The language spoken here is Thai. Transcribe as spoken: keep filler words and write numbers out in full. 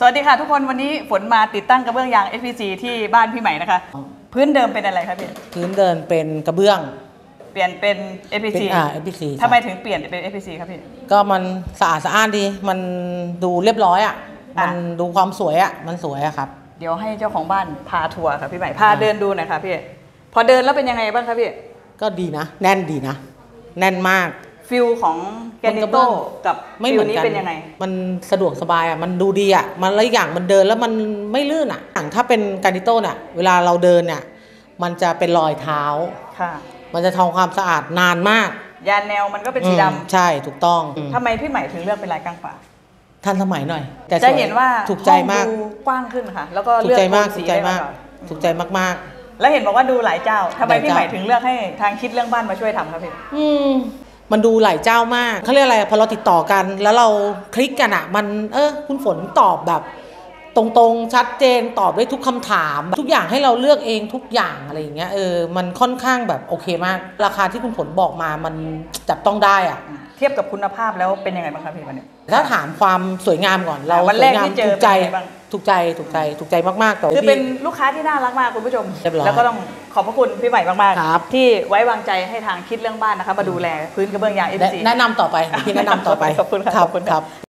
สวัสดีค่ะทุกคนวันนี้ฝนมาติดตั้งกระเบื้องยาง เอส พี ซี ที่บ้านพี่ใหม่นะคะพื้นเดิมเป็นอะไรคะพี่พื้นเดิมเป็นกระเบื้องเปลี่ยนเป็น เอส พี ซี อ่า เอส พี ซี ทำไมถึงเปลี่ยนเป็น เอส พี ซี ครับพี่ก็มันสะอาดสะอ้านดีมันดูเรียบร้อยอ่ะมันดูความสวยอ่ะมันสวยอ่ะครับเดี๋ยวให้เจ้าของบ้านพาทัวร์ค่ะพี่ใหม่พาเดินดูหน่อยค่ะพี่พอเดินแล้วเป็นยังไงบ้างคะพี่ก็ดีนะแน่นดีนะแน่นมากฟิลของแกนิโต้กับไม่เหมือนกันมันสะดวกสบายอ่ะมันดูดีอ่ะมันหลายอย่างมันเดินแล้วมันไม่ลื่นอ่ะอย่างถ้าเป็นแกนิโต้เนี่ยเวลาเราเดินเนี่ยมันจะเป็นรอยเท้าค่ะมันจะทำความสะอาดนานมากยานแนวมันก็เป็นสีดำใช่ถูกต้องทำไมพี่ใหม่ถึงเลือกเป็นลายกลางฝาทันสมัยหน่อยแต่จะเห็นว่าถูกใจมากกว้างขึ้นค่ะแล้วก็เลือกสีได้มากถูกใจมากมากแล้วเห็นบอกว่าดูหลายเจ้าทำไมพี่ใหม่ถึงเลือกให้ทางคิดเรื่องบ้านมาช่วยทำครับพี่มันดูหลายเจ้ามากเขาเรียกอะไรพอเราติดต่อกันแล้วเราคลิกกันอ่ะมันเออคุณฝนตอบแบบตรงๆชัดเจนตอบได้ทุกคำถามทุกอย่างให้เราเลือกเองทุกอย่างอะไรอย่างเงี้ยเออมันค่อนข้างแบบโอเคมากราคาที่คุณฝนบอกมามันจับต้องได้อ่ะเทียบกับคุณภาพแล้วเป็นยังไงบ้างครับพี่วันนี้ถ้าถามความสวยงามก่อนเราวันแรกที่เจอถูกใจถูกใจถูกใจถูกใจมากๆต่อคือเป็นลูกค้าที่น่ารักมากคุณผู้ชมแล้วก็ต้องขอบพระคุณพี่ใหม่มากๆที่ไว้วางใจให้ทางคิดเรื่องบ้านนะคะมาดูแลพื้นกระเบื้องยาง เอส พี ซี แนะนำต่อไปพี่แนะนำต่อไปขอบคุณครับ